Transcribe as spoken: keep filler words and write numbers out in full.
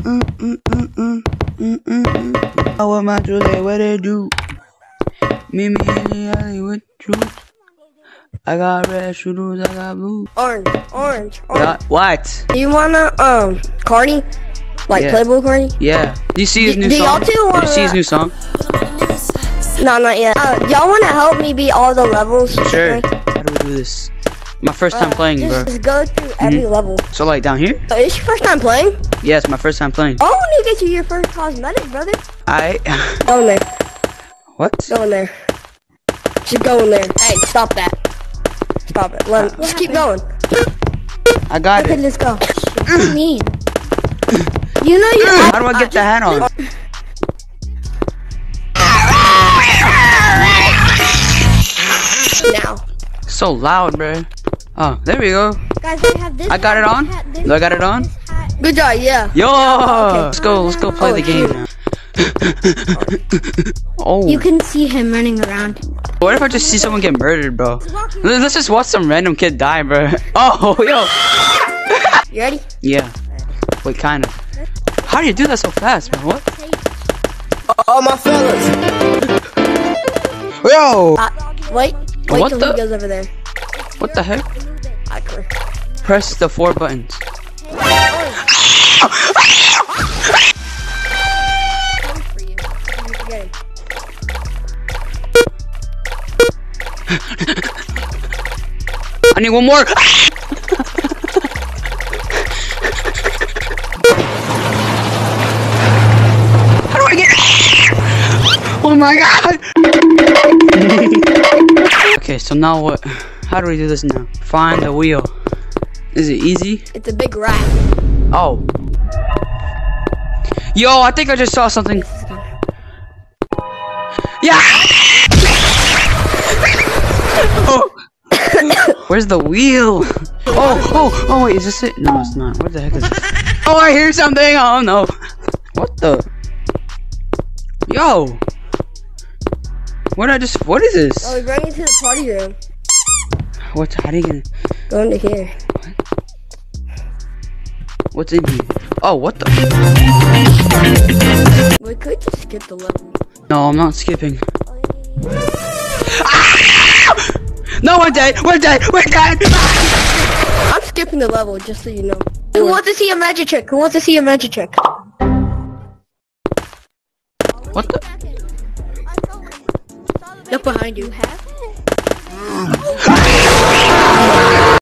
mm mm mm mm mm mm mm. How am I today? What they do? Meet me in the alley with truth. I got red shoes, I got blue. Orange, orange, orange. What? You wanna um Cardi? Like yeah. Playboy Cardi? Yeah. Do you see his D new do song? Do y'all two? Did you see his new song? No, not yet. Uh, y'all wanna help me beat all the levels? Sure. How do we do this? My first time uh, playing, just, bro. Just go through every mm-hmm. level. So, like, down here? Uh, is your first time playing? Yes, yeah, my first time playing. Oh, when you get you your first cosmetic, brother. I... Go in there. What? Go in there. Just go in there. Hey, stop that. Stop it. Let uh, just keep going. I got okay, it. Okay, let's go. What do you mean? You know you... How do I get the hat on? Now. So loud, bro. Oh, there we go. Guys, we have this I got hat, it on. This hat, this Do I got hat, it on? Good job, yeah. Yo, okay. let's go. Let's go play oh, the game. Oh. You can see him running around. What if I just see someone get murdered, bro? Let's just watch some random kid die, bro. Oh, yo. You ready? Yeah. Wait, kind of. How do you do that so fast, bro? What? Oh, my fellas. Yo. Uh, wait. Wait what till the? He goes over there. What the heck? Press the four buttons. I need one more. How do I get? Oh my god. Okay, so now what? How do we do this now? Find the wheel. Is it easy? It's a big rat. Oh. Yo, I think I just saw something. Yeah! Oh. Where's the wheel? Oh, oh, oh wait, is this it? No, it's not. What the heck is this? Oh, I hear something! Oh no. What the? Yo! What did I just- what is this? Oh, we brought you to the party room. What's hiding in? Go into here. What? What's in here? Oh, what the? We could just skip the level. No, I'm not skipping. Ah! No, we're dead. We're dead. We're dead. I'm skipping the level just so you know. Who wants to see a magic trick? Who wants to see a magic trick? What the? Look behind you.